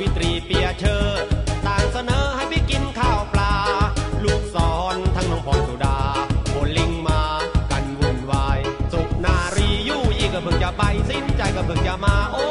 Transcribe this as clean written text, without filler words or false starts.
วิตรีเปียเชอร์ต่างเสนอให้ไปกินข้าวปลาลูกสอนทั้งน้องพรสุดาโบลิ่งมากันวุ่นวายสุนารียู่ยี่ก็เพิ่งจะไปสิ้นใจก็เพิ่งจะมาโอ้